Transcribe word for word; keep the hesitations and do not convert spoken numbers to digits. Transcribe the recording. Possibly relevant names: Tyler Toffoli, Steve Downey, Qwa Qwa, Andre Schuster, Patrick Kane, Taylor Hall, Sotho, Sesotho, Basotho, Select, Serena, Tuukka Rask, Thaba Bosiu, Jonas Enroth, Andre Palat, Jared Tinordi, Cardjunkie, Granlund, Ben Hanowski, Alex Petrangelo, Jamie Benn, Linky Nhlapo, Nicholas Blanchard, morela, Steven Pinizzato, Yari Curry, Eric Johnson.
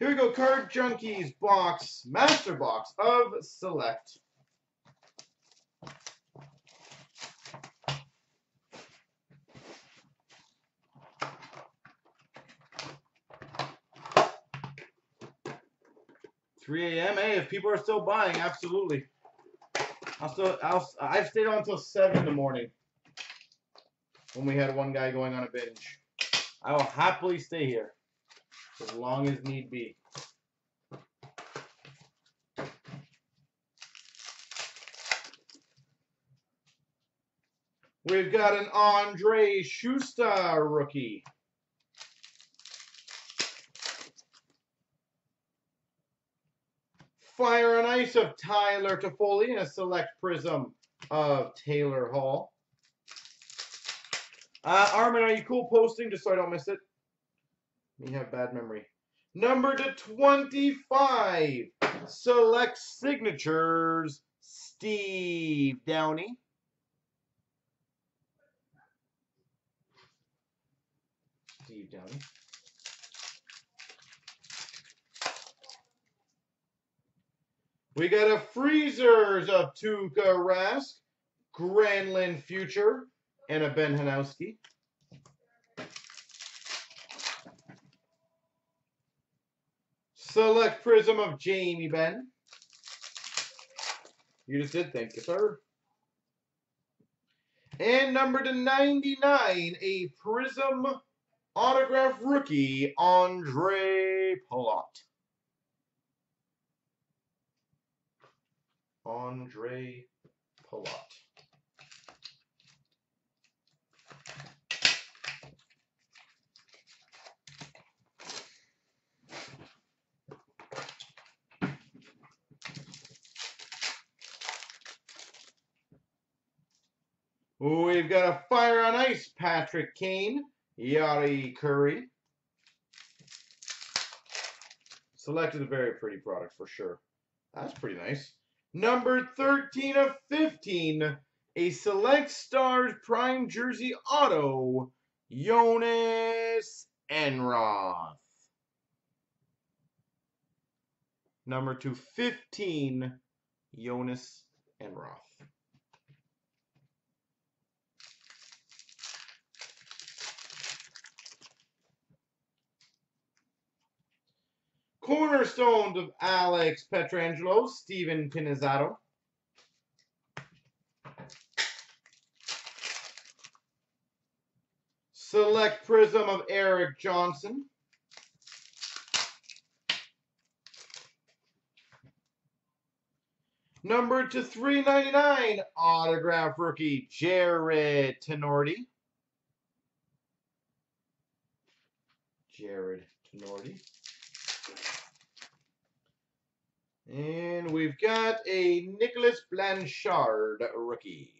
Here we go, Card Junkies box, master box of Select. three A M Hey, if people are still buying, absolutely. I'll still, I'll, I've stayed on until seven in the morning when we had one guy going on a binge. I will happily stay here as long as need be. We've got an Andre Schuster rookie. Fire and Ice of Tyler Toffoli and a Select Prism of Taylor Hall. Uh, Armin, are you cool posting just so I don't miss it? You have bad memory. Number to twenty-five, Select Signatures, Steve Downey. Steve Downey. We got a Freezers of Tuukka Rask, Granlund Future, and a Ben Hanowski. Select Prism of Jamie Benn. You just did think, sir. And number to ninety-nine, a Prism Autograph Rookie, Andre Palat. Andre Palat. We've got a Fire on Ice, Patrick Kane, Yari Curry. Selected a very pretty product for sure. That's pretty nice. Number thirteen of fifteen, a Select Stars Prime Jersey Auto, Jonas Enroth. Number two fifteen, Jonas Enroth. Cornerstones of Alex Petrangelo, Steven Pinizzato. Select Prism of Eric Johnson. Number to three ninety-nine, Autograph Rookie, Jared Tinordi. Jared Tinordi. And we've got a Nicholas Blanchard rookie.